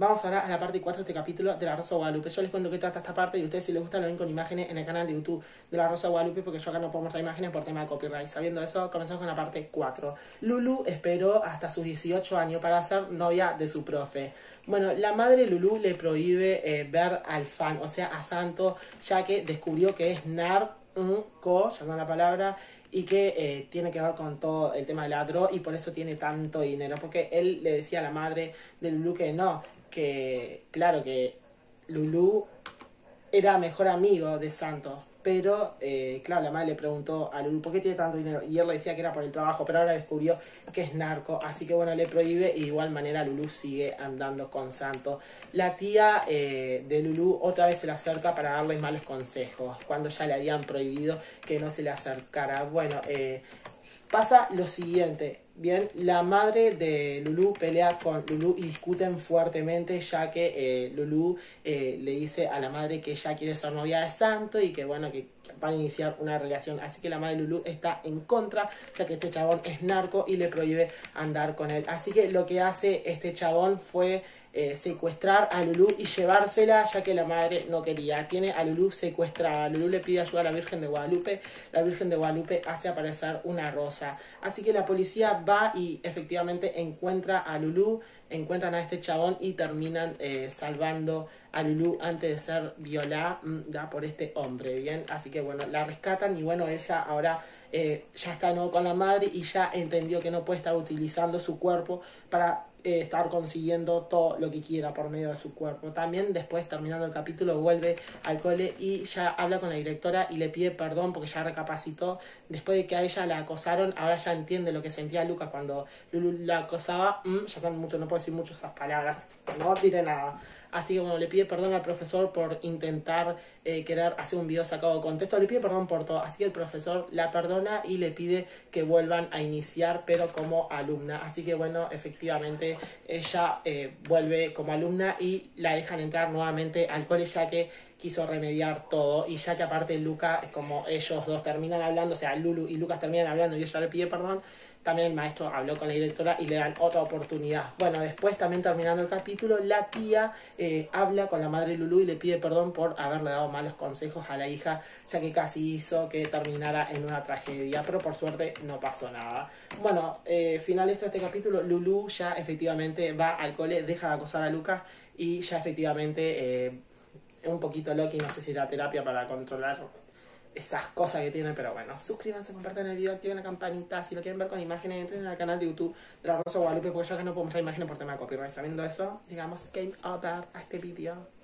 Vamos ahora a la parte 4 de este capítulo de La Rosa Guadalupe. Yo les cuento que trata esta parte y ustedes, si les gusta, lo ven con imágenes en el canal de YouTube de La Rosa Guadalupe, porque yo acá no puedo mostrar imágenes por tema de copyright. Sabiendo eso, comenzamos con la parte 4. Lulu esperó hasta sus 18 años para ser novia de su profe. Bueno, la madre Lulu le prohíbe ver al fan, o sea, a Santos, ya que descubrió que es narco, ya no la palabra, y que tiene que ver con todo el tema del ladrón y por eso tiene tanto dinero, porque él le decía a la madre de Lulu que no, que claro que Lulu era mejor amigo de Santos, pero claro, la madre le preguntó a Lulu por qué tiene tanto dinero y él le decía que era por el trabajo, pero ahora descubrió que es narco, así que bueno, le prohíbe y de igual manera Lulu sigue andando con Santos. La tía de Lulu otra vez se le acerca para darle malos consejos, cuando ya le habían prohibido que no se le acercara. Bueno, pasa lo siguiente. Bien, la madre de Lulu pelea con Lulu y discuten fuertemente, ya que Lulu le dice a la madre que ya quiere ser novia de Santo y que bueno, que van a iniciar una relación. Así que la madre de Lulu está en contra, ya que este chabón es narco y le prohíbe andar con él. Así que lo que hace este chabón fue secuestrar a Lulu y llevársela, ya que la madre no quería. Tiene a Lulu secuestrada. Lulu le pide ayuda a la Virgen de Guadalupe. La Virgen de Guadalupe hace aparecer una rosa. Así que la policía va y efectivamente encuentra a Lulu, encuentran a este chabón y terminan salvando a Lulu antes de ser violada por este hombre, ¿bien? Así que bueno, la rescatan y bueno, ella ahora ya está no con la madre y ya entendió que no puede estar utilizando su cuerpo para estar consiguiendo todo lo que quiera por medio de su cuerpo. También después, terminando el capítulo, vuelve al cole y ya habla con la directora y le pide perdón porque ya recapacitó. Después de que a ella la acosaron, ahora ya entiende lo que sentía Lucas cuando Lulu la acosaba. Ya saben mucho, no puedo decir mucho esas palabras, no diré nada. Así que bueno, le pide perdón al profesor por intentar querer hacer un video sacado de contexto. Le pide perdón por todo. Así que el profesor la perdona y le pide que vuelvan a iniciar, pero como alumna. Así que bueno, efectivamente ella vuelve como alumna y la dejan entrar nuevamente al cole, ya que quiso remediar todo. Y ya que aparte Lucas, como ellos dos terminan hablando, o sea, Lulu y Lucas terminan hablando y ella le pide perdón, también el maestro habló con la directora y le dan otra oportunidad. Bueno, después, también terminando el capítulo, la tía habla con la madre Lulu y le pide perdón por haberle dado malos consejos a la hija, ya que casi hizo que terminara en una tragedia, pero por suerte no pasó nada. Bueno, final esto de este capítulo. Lulu ya efectivamente va al cole, deja de acosar a Lucas y ya efectivamente es un poquito loco y no sé si era terapia para controlarlo, esas cosas que tiene, pero bueno, suscríbanse, compartan el video, activen la campanita, si lo quieren ver con imágenes, entren al canal de YouTube de La Rosa Guadalupe, porque yo acá no puedo mostrar imágenes por tema de copyright. Sabiendo eso, digamos, game over a este video.